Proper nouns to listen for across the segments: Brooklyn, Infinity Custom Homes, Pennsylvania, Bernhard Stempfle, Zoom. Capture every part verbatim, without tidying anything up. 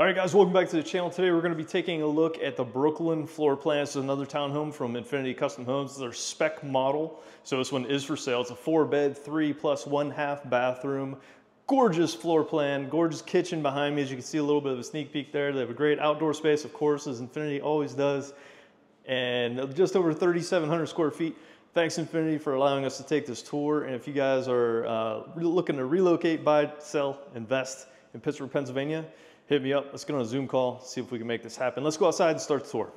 All right guys, welcome back to the channel. Today we're going to be taking a look at the Brooklyn floor plan. This is another townhome from Infinity Custom Homes. It's their spec model. So this one is for sale. It's a four bed, three plus one half bathroom. Gorgeous floor plan, gorgeous kitchen behind me. As you can see a little bit of a sneak peek there. They have a great outdoor space, of course, as Infinity always does. And just over thirty-seven hundred square feet. Thanks Infinity for allowing us to take this tour. And if you guys are uh, looking to relocate, buy, sell, invest in Pittsburgh, Pennsylvania, hit me up. Let's get on a Zoom call, see if we can make this happen. Let's go outside and start the tour.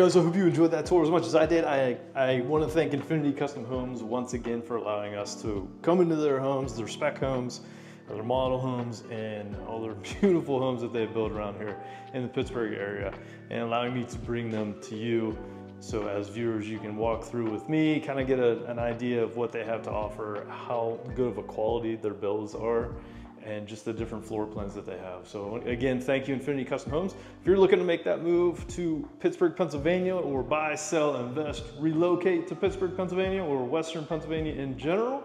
guys, I hope you enjoyed that tour as much as I did. I, I want to thank Infinity Custom Homes once again for allowing us to come into their homes, their spec homes, their model homes, and all their beautiful homes that they build around here in the Pittsburgh area, and allowing me to bring them to you. So as viewers, you can walk through with me, kind of get a, an idea of what they have to offer, how good of a quality their builds are, and just the different floor plans that they have. So again, thank you, Infinity Custom Homes. If you're looking to make that move to Pittsburgh, Pennsylvania, or buy, sell, invest, relocate to Pittsburgh, Pennsylvania, or Western Pennsylvania in general,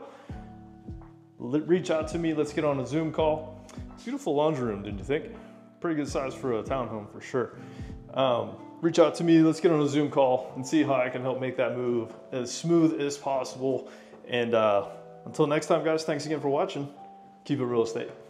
reach out to me. Let's get on a Zoom call. Beautiful laundry room, didn't you think? Pretty good size for a townhome for sure. Um, reach out to me. Let's get on a Zoom call and see how I can help make that move as smooth as possible. And uh, until next time, guys, thanks again for watching. Keep it real estate.